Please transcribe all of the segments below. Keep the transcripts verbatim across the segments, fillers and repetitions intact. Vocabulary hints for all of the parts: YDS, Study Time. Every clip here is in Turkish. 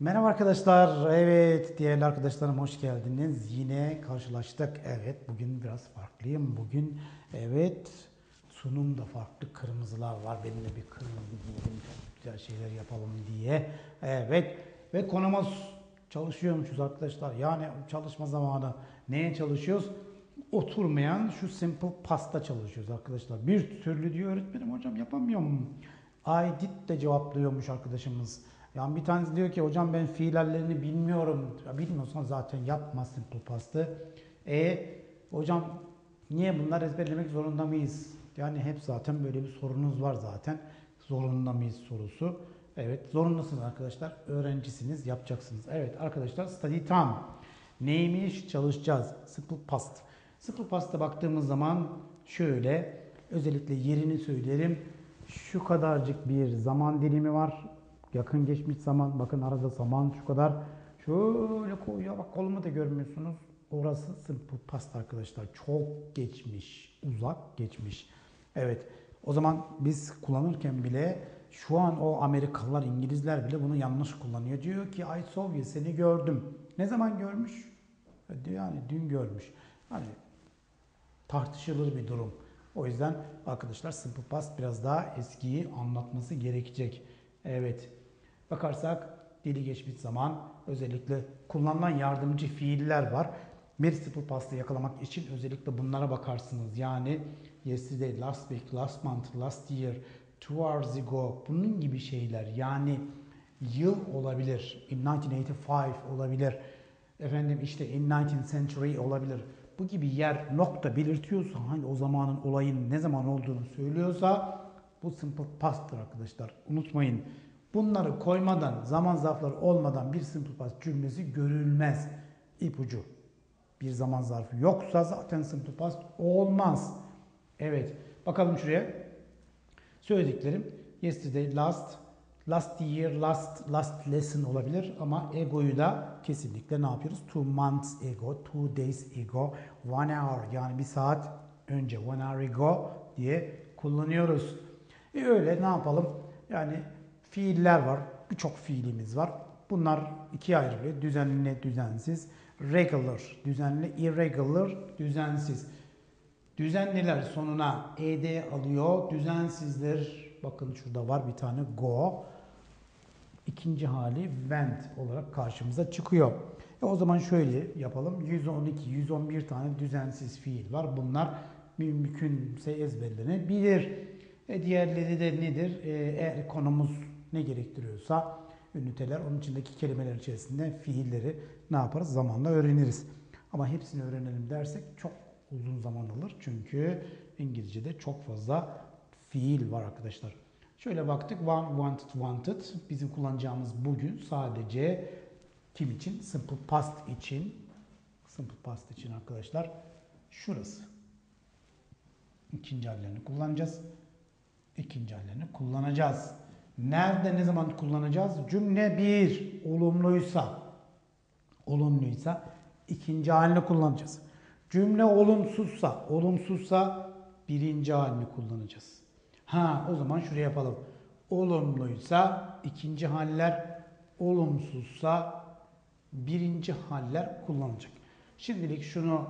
Merhaba arkadaşlar. Evet, değerli arkadaşlarım hoş geldiniz. Yine karşılaştık. Evet, bugün biraz farklıyım. Bugün evet sunumda farklı kırmızılar var. Benimle bir kırmızı giydim. Çok güzel şeyler yapalım diye. Evet ve konumuz çalışıyormuşuz arkadaşlar. Yani çalışma zamanı neye çalışıyoruz? Oturmayan şu simple pasta çalışıyoruz arkadaşlar. Bir türlü diyor öğretmenim hocam yapamıyorum. I did de cevaplıyormuş arkadaşımız. Yani bir tanesi diyor ki hocam ben fiillerlerini bilmiyorum. Ya bilmiyorsan zaten yapma simple past'ı. E hocam niye bunları ezberlemek zorunda mıyız? Yani hep zaten böyle bir sorunuz var zaten. Zorunda mıyız sorusu. Evet, zorundasınız arkadaşlar. Öğrencisiniz, yapacaksınız. Evet arkadaşlar, study time. Neymiş? Çalışacağız. Simple past. Simple past'a baktığımız zaman şöyle, özellikle yerini söylerim. Şu kadarcık bir zaman dilimi var. Yakın geçmiş zaman, bakın arada zaman şu kadar. Şöyle koyuyor, bak kolumu da görmüyorsunuz. Orası simple past arkadaşlar. Çok geçmiş, uzak geçmiş. Evet, o zaman biz kullanırken bile şu an o Amerikalılar, İngilizler bile bunu yanlış kullanıyor. Diyor ki I saw you, seni gördüm. Ne zaman görmüş? Yani dün görmüş. Hani tartışılır bir durum. O yüzden arkadaşlar simple past biraz daha eskiyi anlatması gerekecek. Evet. Bakarsak dili geçmiş zaman, özellikle kullanılan yardımcı fiiller var. Bir simple past'ı yakalamak için özellikle bunlara bakarsınız. Yani yesterday, last week, last month, last year, two hours ago, bunun gibi şeyler. Yani yıl olabilir, in bin dokuz yüz seksen beş olabilir, efendim işte in nineteenth century olabilir. Bu gibi yer nokta belirtiyorsa, hani o zamanın olayın ne zaman olduğunu söylüyorsa bu simple past'tır arkadaşlar. Unutmayın. Bunları koymadan, zaman zarfları olmadan bir simple past cümlesi görülmez. İpucu. Bir zaman zarfı yoksa zaten simple past olmaz. Evet. Bakalım şuraya. Söylediklerim yesterday, last, last year, last, last lesson olabilir ama ego'yu da kesinlikle ne yapıyoruz? Two months ago, two days ago, one hour, yani bir saat önce, one hour ago diye kullanıyoruz. E öyle ne yapalım? Yani fiiller var. Birçok fiilimiz var. Bunlar ikiye ayrılıyor. Düzenli, düzensiz. Regular, düzenli. Irregular, düzensiz. Düzenliler sonuna ed alıyor. Düzensizler, bakın şurada var bir tane go. İkinci hali went olarak karşımıza çıkıyor. E o zaman şöyle yapalım. yüz on iki, yüz on bir tane düzensiz fiil var. Bunlar mümkünse ezberlenebilir. E diğerleri de nedir? E, eğer konumuz ne gerektiriyorsa üniteler, onun içindeki kelimeler içerisinde fiilleri ne yaparız? Zamanla öğreniriz. Ama hepsini öğrenelim dersek çok uzun zaman alır. Çünkü İngilizce'de çok fazla fiil var arkadaşlar. Şöyle baktık. One, wanted, wanted. Bizim kullanacağımız bugün sadece kim için? Simple past için. Simple past için arkadaşlar. Şurası. İkinci hallerini kullanacağız. İkinci hallerini kullanacağız. Nerede, ne zaman kullanacağız? Cümle bir olumluysa, olumluysa ikinci halini kullanacağız. Cümle olumsuzsa, olumsuzsa birinci halini kullanacağız. Ha, o zaman şuraya yapalım. Olumluysa ikinci haller, olumsuzsa birinci haller kullanılacak. Şimdilik şunu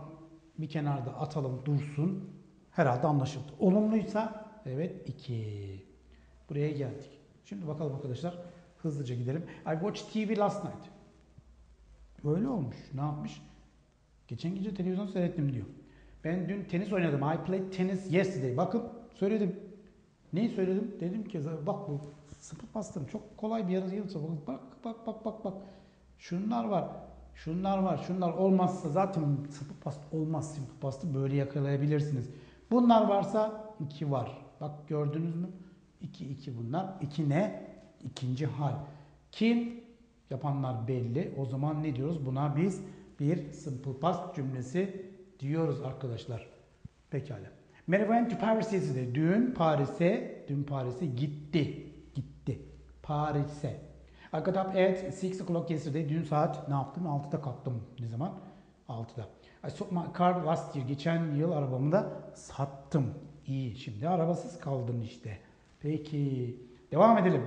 bir kenarda atalım, dursun. Herhalde anlaşıldı. Olumluysa evet iki. Buraya geldik. Şimdi bakalım arkadaşlar. Hızlıca gidelim. I watched T V last night. Böyle olmuş. Ne yapmış? Geçen gece televizyon seyrettim diyor. Ben dün tenis oynadım. I played tennis yesterday. Bakın söyledim. Neyi söyledim? Dedim ki bak bu simple past'ın çok kolay bir yarı yılsa. Bak bak bak bak bak. Şunlar var. Şunlar var. Şunlar olmazsa zaten simple past olmaz. Simple past'ı böyle yakalayabilirsiniz. Bunlar varsa iki var. Bak gördünüz mü? iki, iki bunlar. iki ne? İkinci hal. Kim? Yapanlar belli. O zaman ne diyoruz? Buna biz bir simple past cümlesi diyoruz arkadaşlar. Pekala. Mary went to Paris yesterday. Dün Paris'e, dün Paris'e gitti. Gitti. Paris'e. I got up at six o'clock yesterday. Dün saat ne yaptım? altıda kalktım. Ne zaman? altıda. I sold my car last year. Geçen yıl arabamı da sattım. İyi. Şimdi arabasız kaldın işte. Peki. Devam edelim.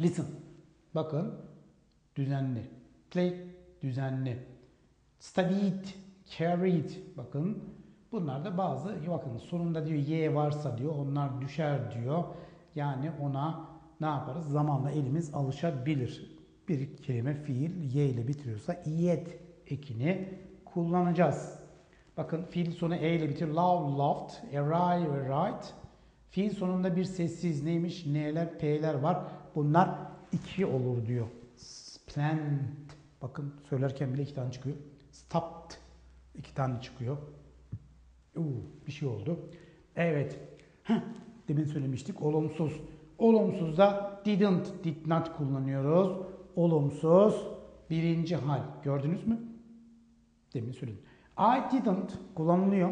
Listen. Bakın. düzenli. Play, düzenli. Studied, carried. Bakın bunlar da bazı, bakın sonunda diyor y varsa diyor onlar düşer diyor. Yani ona ne yaparız? Zamanla elimiz alışabilir. Bir kelime fiil y ile bitiriyorsa iyet ekini kullanacağız. Bakın fiil sonu e ile bitiyor. Love, loved, arrive, arrived. Fiil sonunda bir sessiz neymiş? N'ler, p'ler var. Bunlar iki olur diyor. Planned. Bakın söylerken bile iki tane çıkıyor. Stopped. İki tane çıkıyor. Uuu bir şey oldu. Evet. Heh, demin söylemiştik. Olumsuz. Olumsuzda didn't, did not kullanıyoruz. Olumsuz birinci hal. Gördünüz mü? Demin söyledim. I didn't kullanılıyor.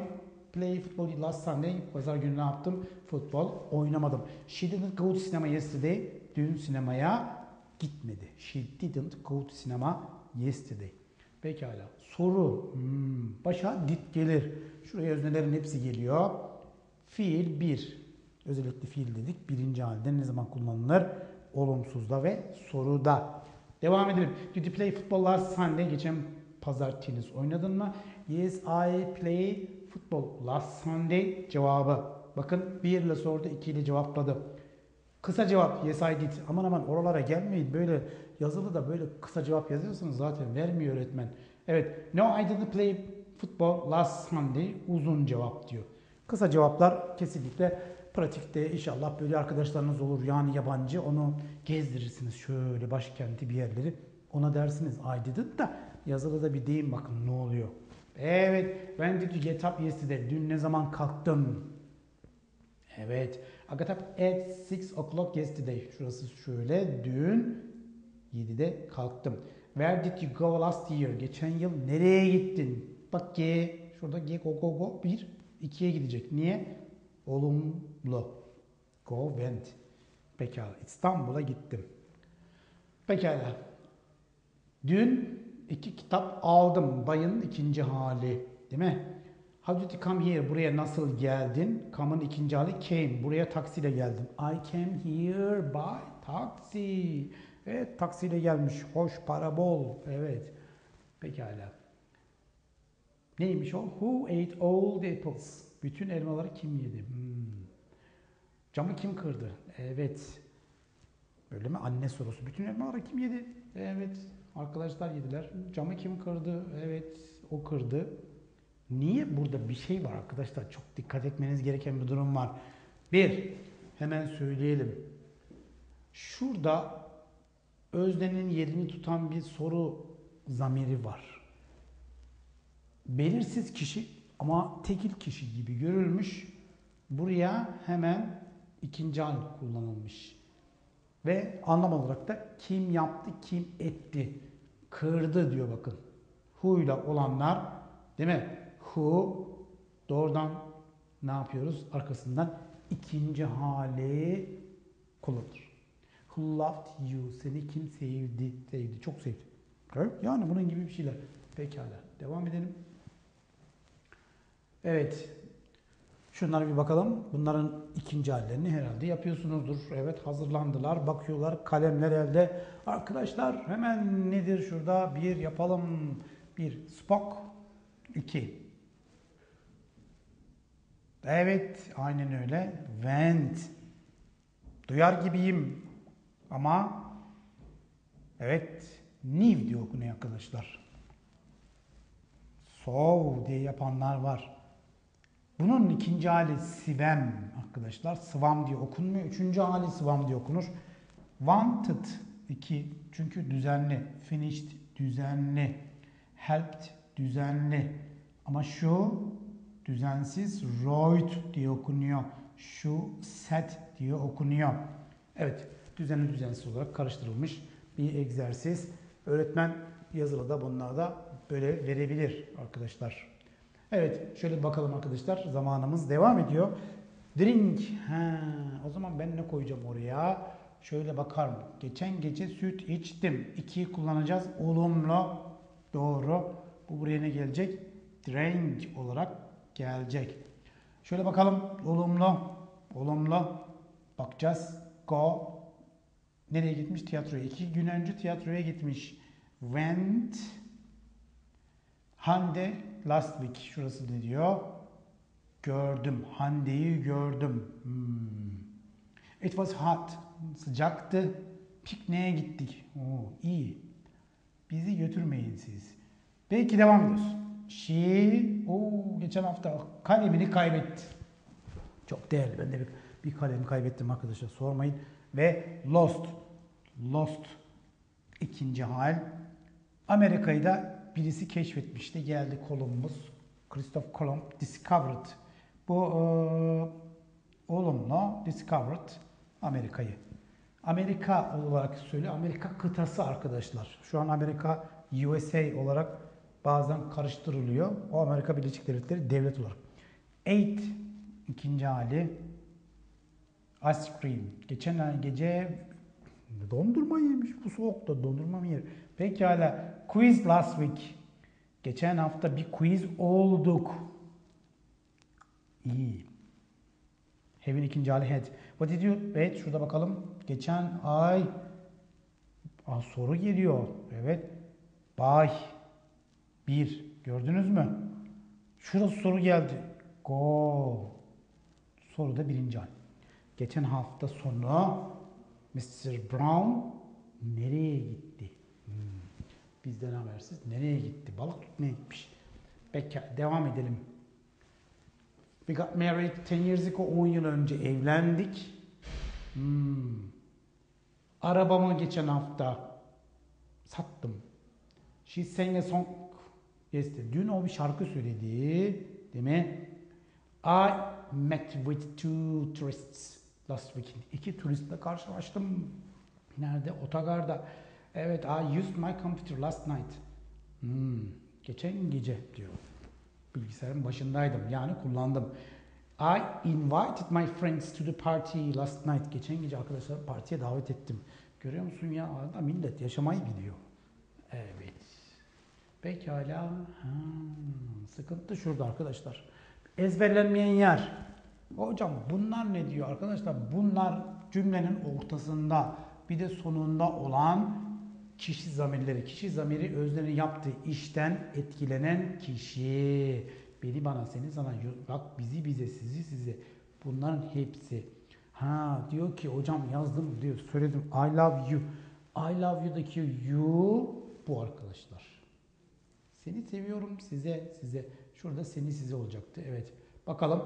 Play football last Sunday. Pazar günü ne yaptım? Futbol oynamadım. She didn't go to cinema yesterday. Dün sinemaya gitmedi. She didn't go to cinema yesterday. Pekala. Soru. Hmm. Başa did gelir. Şuraya öznelerin hepsi geliyor. Fiil bir. Özellikle fiil dedik. Birinci halde ne zaman kullanılır? Olumsuzda ve soruda. Devam edelim. Did you play football last Sunday? Geçen pazar tenis oynadın mı? Yes, I play football last Sunday. Cevabı. Bakın bir ile sordu, iki ile cevapladı. Kısa cevap yes I did. Aman aman oralara gelmeyin. Böyle yazılı da böyle kısa cevap yazıyorsanız zaten vermiyor öğretmen. Evet. No, I didn't play football last Sunday. Uzun cevap diyor. Kısa cevaplar kesinlikle pratikte inşallah böyle arkadaşlarınız olur. Yani yabancı onu gezdirirsiniz. Şöyle başkenti bir yerleri. Ona dersiniz I didn't da yazılı da bir deyin bakın ne oluyor. Evet. When did you get up yesterday? Dün ne zaman kalktın? Evet. I got up at six o'clock yesterday. Şurası şöyle. Dün yedide kalktım. Where did you go last year? Geçen yıl nereye gittin? Bak G. Şurada G go go go. bir, ikiye gidecek. Niye? Olumlu. Go went. Pekala. İstanbul'a gittim. Pekala. Dün iki kitap aldım. Buy'ın ikinci hali. Değil mi? How did you come here? Buraya nasıl geldin? Come'ın ikinci hali came. Buraya taksiyle geldim. I came here by taxi. Evet taksiyle gelmiş. Hoş para bol. Evet. Pekala. Neymiş o? Who ate all the apples? Bütün elmaları kim yedi? Hmm. Camı kim kırdı? Evet. Böyle mi? Anne sorusu. Bütün elmaları kim yedi? Evet. Arkadaşlar yediler. Camı kim kırdı? Evet. O kırdı. Niye? Burada bir şey var arkadaşlar. Çok dikkat etmeniz gereken bir durum var. Bir, hemen söyleyelim. Şurada öznenin yerini tutan bir soru zamiri var. Belirsiz kişi ama tekil kişi gibi görülmüş. Buraya hemen ikinci hal kullanılmış. Ve anlam olarak da kim yaptı, kim etti, kırdı diyor bakın. Who'yla olanlar değil mi? Who doğrudan ne yapıyoruz? Arkasından ikinci hali kullanır. Who loved you? Seni kim sevdi? Sevdi. Çok sevdi. Yani bunun gibi bir şeyler. Pekala. Devam edelim. Evet. Şunlara bir bakalım. Bunların ikinci hallerini herhalde yapıyorsunuzdur. Evet hazırlandılar. Bakıyorlar. Kalemler elde. Arkadaşlar hemen nedir şurada? Bir yapalım. Bir Spock. iki. Evet, aynen öyle. Went. Duyar gibiyim. Ama evet, new diye okunuyor arkadaşlar. So diye yapanlar var. Bunun ikinci hali swam arkadaşlar. Swam diye okunmuyor. Üçüncü hali swam diye okunur. Wanted. iki. Çünkü düzenli. Finished. Düzenli. Helped. Düzenli. Ama şu düzensiz right diye okunuyor. Şu set diye okunuyor. Evet. Düzenli düzensiz olarak karıştırılmış bir egzersiz. Öğretmen yazılı da bunlar da böyle verebilir arkadaşlar. Evet. Şöyle bakalım arkadaşlar. Zamanımız devam ediyor. Drink. Ha, o zaman ben ne koyacağım oraya? Şöyle bakar mı? Geçen gece süt içtim. ikiyi kullanacağız. Olumlu. Doğru. Bu buraya ne gelecek? Drink olarak gelecek. Şöyle bakalım. Olumlu. Olumlu. Bakacağız. Go. Nereye gitmiş? Tiyatroya. İki gün önce tiyatroya gitmiş. Went. Hande last week. Şurası ne diyor? Gördüm. Hande'yi gördüm. Hmm. It was hot. Sıcaktı. Pikniğe gittik. Oo, iyi. Bizi götürmeyin siz. Peki devam ediyoruz. She, ooo geçen hafta kalemini kaybetti. Çok değerli. Ben de bir, bir kalemi kaybettim arkadaşlar. Sormayın. Ve lost. Lost. İkinci hal. Amerika'yı da birisi keşfetmişti. Geldi kolumuz. Christopher Columb discovered. Bu e, olumlu discovered Amerika'yı. Amerika olarak söyle. Amerika kıtası arkadaşlar. Şu an Amerika U S A olarak bazen karıştırılıyor. O Amerika Birleşik Devletleri devlet olarak. Eight ikinci hali. Ice cream. Geçen gece dondurma yemiş. Bu soğukta dondurma mı yer? Pekala. Quiz last week. Geçen hafta bir quiz olduk. İyi. Heaven ikinci hali head. What did you? Evet şurada bakalım. Geçen ay ah, soru geliyor. Evet. Buy. Bir. Gördünüz mü? Şurası soru geldi. Go. Soru da birinci hal. Geçen hafta sonu mister Brown nereye gitti? Hmm. Bizden habersiz nereye gitti? Balık tutmaya gitmiş. Peki devam edelim. We got married ten years ago, on yıl önce evlendik. Hmm. Arabamı geçen hafta sattım. She sang a song yesterday. Dün o bir şarkı söyledi. Değil mi? I met with two tourists last weekend. İki turistle karşılaştım. Nerede? Otogarda. Evet, I used my computer last night. Hmm. Geçen gece diyor. Bilgisayarın başındaydım. Yani kullandım. I invited my friends to the party last night. Geçen gece arkadaşlar partiye davet ettim. Görüyor musun ya? Arada millet yaşamayı biliyor. Evet. Pekala. Ha, sıkıntı şurada arkadaşlar. Ezberlenmeyen yer. Hocam bunlar ne diyor arkadaşlar? Bunlar cümlenin ortasında bir de sonunda olan kişi zamirleri. Kişi zamiri öznenin yaptığı işten etkilenen kişi. Beni bana, seni sana, bak bizi bize, sizi size. Bunların hepsi. Ha diyor ki hocam yazdım diyor, söyledim. I love you. I love you'daki you bu arkadaşlar. Seni seviyorum, size size. Şurada seni size olacaktı. Evet. Bakalım.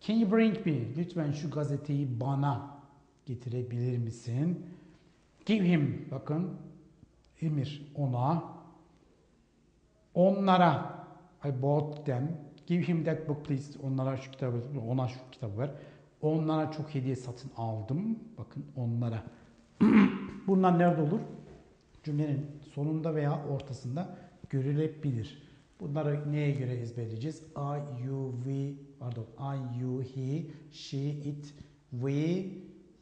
Can you bring me? Lütfen şu gazeteyi bana getirebilir misin? Give him. Bakın. Emir ona. Onlara. I bought them. Give him that book please. Onlara şu kitabı, ona şu kitabı ver. Onlara çok hediye satın aldım. Bakın onlara. Bunlar nerede olur? Cümlenin sonunda veya ortasında görülebilir. Bunları neye göre ezberleyeceğiz? I, you, we, pardon, I, you, he, she, it, we,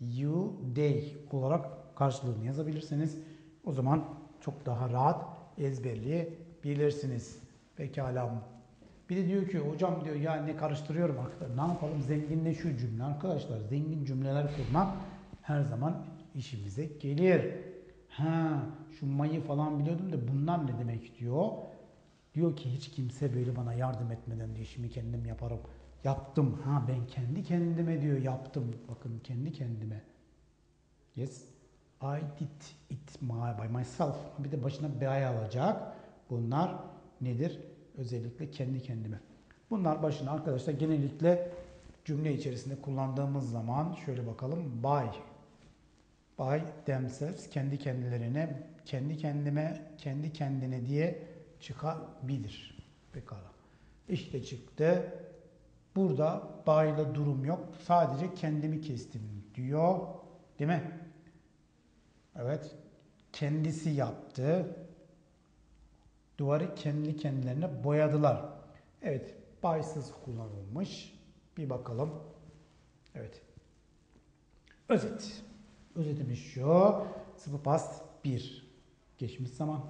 you, they olarak karşılığını yazabilirsiniz. O zaman çok daha rahat ezberleyebilirsiniz. Pekala. Bir de diyor ki hocam diyor ya ne karıştırıyorum arkadaşlar. Ne yapalım? Zenginleşiyor cümle arkadaşlar. Zengin cümleler kurmak her zaman işimize gelir. Ha, şu mayı falan biliyordum da bunlar ne demek diyor. Diyor ki hiç kimse böyle bana yardım etmeden diyor işimi kendim yaparım. Yaptım. Ha ben kendi kendime diyor yaptım. Bakın kendi kendime. Yes. I did it my, by myself. Bir de başına bir ay alacak. Bunlar nedir? Özellikle kendi kendime. Bunlar başına arkadaşlar genellikle cümle içerisinde kullandığımız zaman şöyle bakalım. By. By themselves. Kendi kendilerine, kendi kendime, kendi kendine diye çıkabilir. Pekala. İşte çıktı. Burada by'la durum yok. Sadece kendimi kestim diyor. Değil mi? Evet. Kendisi yaptı. Duvarı kendi kendilerine boyadılar. Evet. By'sız kullanılmış. Bir bakalım. Evet. Özet. Özetimiz şu. Simple past bir. Geçmiş zaman.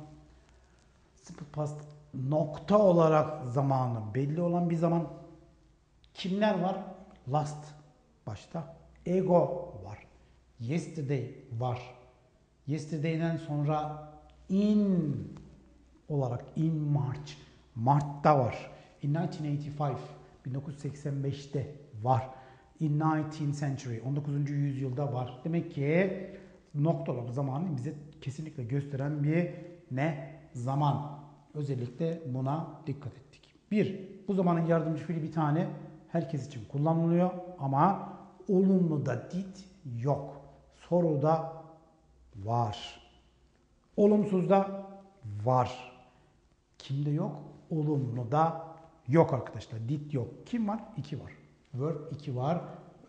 Simple past nokta olarak zamanı belli olan bir zaman. Kimler var? Last başta. Ego var. yesterday var. Yesterday'den sonra in olarak in March, Mart'ta var. In bin dokuz yüz seksen beş, bin dokuz yüz seksen beş'te var. In nineteenth century, on dokuzuncu yüzyılda var. Demek ki noktalı zamanı bize kesinlikle gösteren bir ne? Zaman. Özellikle buna dikkat ettik. Bir, bu zamanın yardımcı fiili bir tane herkes için kullanılıyor ama olumlu da did yok. Soruda var. Olumsuzda var. Kimde yok? Olumlu da yok arkadaşlar. Did yok. Kim var? iki var. Verb iki var.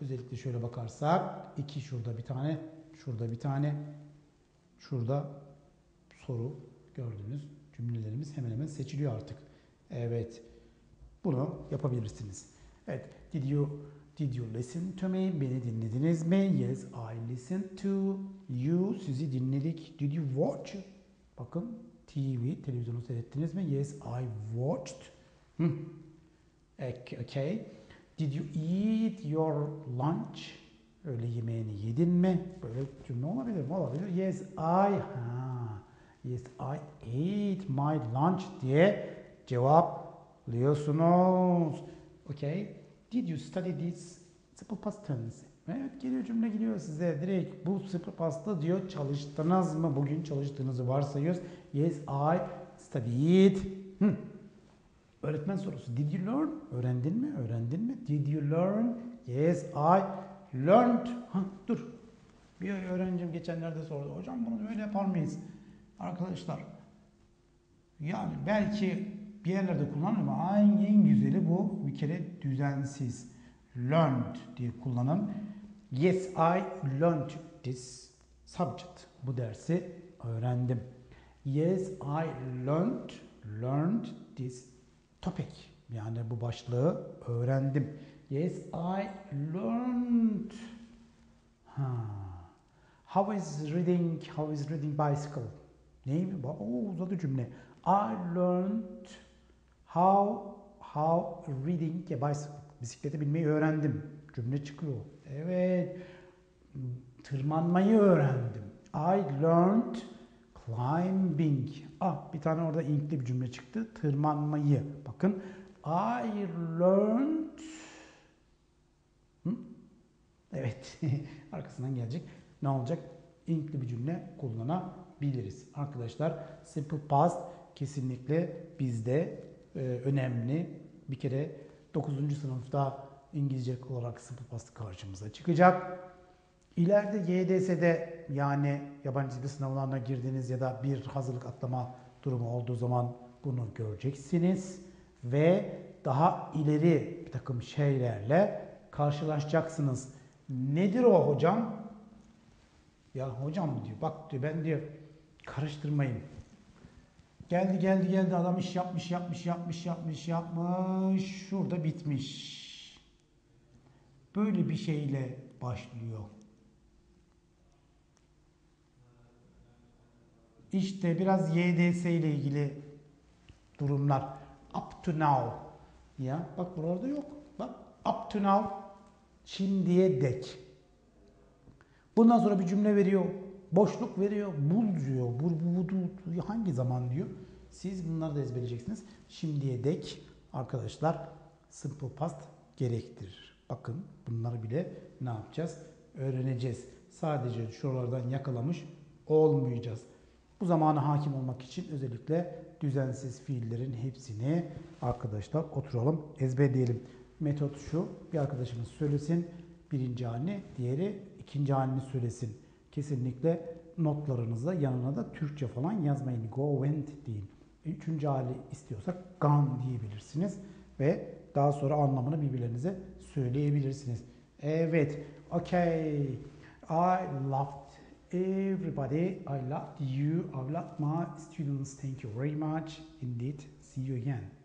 Özellikle şöyle bakarsak iki şurada bir tane, şurada bir tane, şurada soru gördünüz. Cümlelerimiz hemen hemen seçiliyor artık. Evet. Bunu yapabilirsiniz. Evet. Did you, did you listen to me? Beni dinlediniz mi? Yes, I listened to you. Sizi dinledik. Did you watch? Bakın T V, televizyonu seyrettiniz mi? Yes, I watched. Hmm. Okay. Did you eat your lunch? Öğle yemeğini yedin mi? Böyle cümle olabilir mi? Olabilir. Yes, I ha. Yes, I ate my lunch diye cevaplıyorsunuz. Okay. Did you study this simple past tense? Evet, geliyor cümle geliyor size. Direkt bu simple past'ta diyor çalıştınız mı? Bugün çalıştığınızı varsayıyoruz. Yes, I studied. Hmm. Öğretmen sorusu. Did you learn? Öğrendin mi? Öğrendin mi? Did you learn? Yes, I learned. Ha, dur. Bir öğrencim geçenlerde sordu. Hocam bunu böyle yapar mıyız? Arkadaşlar, yani belki bir yerlerde kullanılır ama en güzeli bu. Bir kere düzensiz. Learned diye kullanın. Yes, I learned this subject. Bu dersi öğrendim. Yes, I learned, learned this topic. Yani bu başlığı öğrendim. Yes, I learned. Ha. How is reading, how is reading bicycle? Neyim? Oo, uzadı cümle. I learned how, how reading a bicycle. Bisiklete binmeyi öğrendim. Cümle çıkıyor. Evet. Tırmanmayı öğrendim. I learned climbing. Ah, bir tane orada inkli bir cümle çıktı. Tırmanmayı. Bakın. I learned. Hı? Evet. Arkasından gelecek. Ne olacak? İnkli bir cümle kullanabiliriz. Arkadaşlar, simple past kesinlikle bizde e, önemli. Bir kere dokuzuncu sınıfta İngilizce olarak simple past karşımıza çıkacak. İleride Y D S'de yani yabancı dil sınavlarına girdiğiniz ya da bir hazırlık atlama durumu olduğu zaman bunu göreceksiniz. Ve daha ileri bir takım şeylerle karşılaşacaksınız. Nedir o hocam? Ya hocam diyor, bak diyor, ben diyor karıştırmayın. Geldi geldi geldi adam iş yapmış yapmış yapmış yapmış yapmış. Şurada bitmiş. Böyle bir şeyle başlıyor. İşte biraz Y D S ile ilgili durumlar. Up to now. Ya bak buralarda yok. Bak up to now. Şimdiye dek. Bundan sonra bir cümle veriyor. Boşluk veriyor. Bul diyor. Bu, bu, bu, bu, hangi zaman diyor. Siz bunları da ezberleyeceksiniz. Şimdiye dek arkadaşlar simple past gerektirir. Bakın bunları bile ne yapacağız? Öğreneceğiz. Sadece şuralardan yakalamış olmayacağız. Bu zamana hakim olmak için özellikle düzensiz fiillerin hepsini arkadaşlar oturalım ezberleyelim. Metot şu. Bir arkadaşımız söylesin. Birinci halini, diğeri ikinci halini söylesin. Kesinlikle notlarınızda yanına da Türkçe falan yazmayın. Go, went deyin. Üçüncü hali istiyorsak gone diyebilirsiniz. Ve daha sonra anlamını birbirlerinize söyleyebilirsiniz. Evet. Okay. I loved everybody. I loved you. I loved my students. Thank you very much. Indeed. See you again.